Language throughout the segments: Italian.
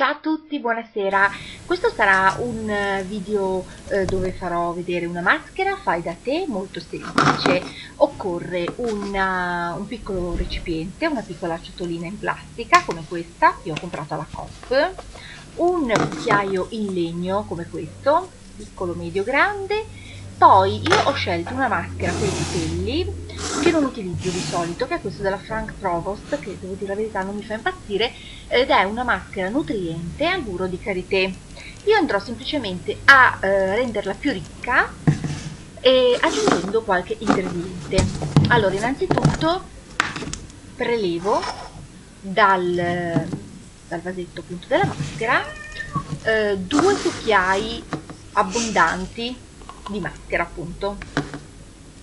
Ciao a tutti, buonasera. Questo sarà un video dove farò vedere una maschera fai da te molto semplice. Occorre un piccolo recipiente, una piccola ciotolina in plastica come questa che ho comprato alla Coop, un cucchiaio in legno come questo, piccolo, medio, grande. Poi io ho scelto una maschera per i capelli che non utilizzo di solito, che è questa della Frank Provost, che devo dire la verità non mi fa impazzire, ed è una maschera nutriente al burro di karité. Io andrò semplicemente a renderla più ricca e aggiungendo qualche ingrediente. Allora, innanzitutto prelevo dal vasetto appunto della maschera 2 cucchiai abbondanti di maschera appunto,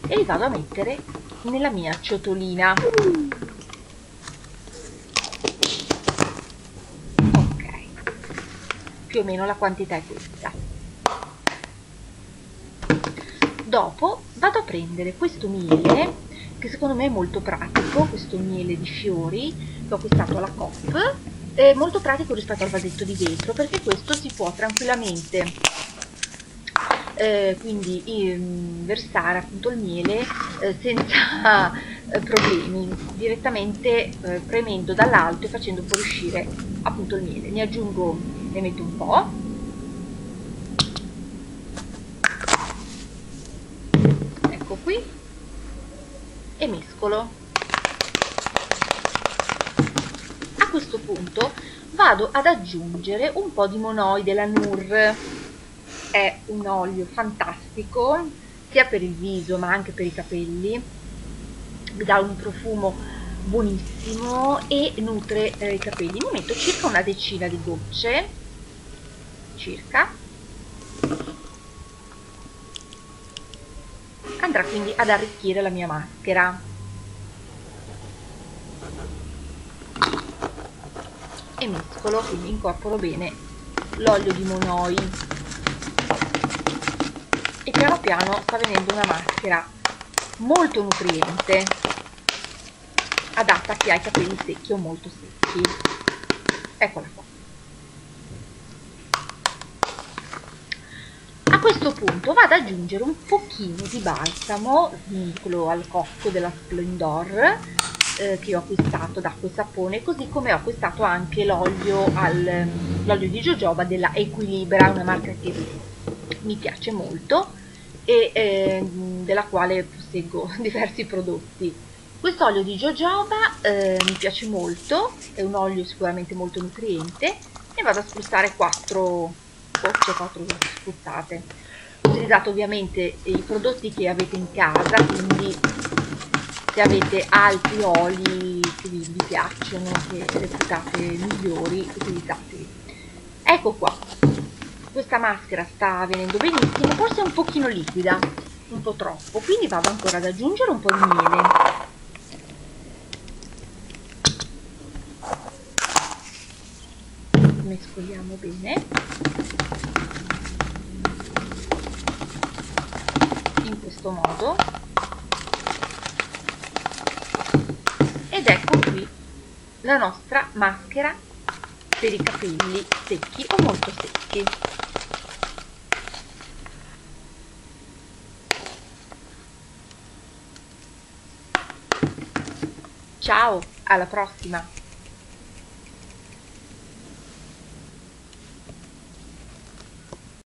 e li vado a mettere nella mia ciotolina. Ok, più o meno la quantità è questa. Dopo vado a prendere questo miele, che secondo me è molto pratico, questo miele di fiori che ho acquistato alla Coop, è molto pratico rispetto al vasetto di vetro, perché questo si può tranquillamente quindi versare appunto il miele senza problemi, direttamente premendo dall'alto e facendo fuoriuscire appunto il miele. Ne metto un po', ecco qui, e mescolo. A questo punto vado ad aggiungere un po' di Monoi della Nour. È un olio fantastico sia per il viso ma anche per i capelli, vi dà un profumo buonissimo e nutre i capelli. Ne metto circa una decina di gocce circa, andrà quindi ad arricchire la mia maschera, e mescolo, quindi incorporo bene l'olio di Monoi. E piano piano sta venendo una maschera molto nutriente, adatta a chi ha i capelli secchi o molto secchi. Eccola qua. A questo punto vado ad aggiungere un pochino di balsamo, quello al cocco della Splend'Or, che ho acquistato da Acqua e Sapone, così come ho acquistato anche l'olio di jojoba della Equilibra, una marca che mi piace molto e della quale posseggo diversi prodotti. Questo olio di jojoba mi piace molto, è un olio sicuramente molto nutriente, e vado a spruzzare 4 gocce, 4 spruzzate. Utilizzate ovviamente i prodotti che avete in casa, quindi se avete altri oli che vi piacciono, che reputate migliori, utilizzateli. Ecco qua. Questa maschera sta venendo benissimo, forse è un pochino liquida, un po' troppo, quindi vado ancora ad aggiungere un po' di miele. Mescoliamo bene. In questo modo. Ed ecco qui la nostra maschera per i capelli secchi o molto secchi. Ciao, alla prossima!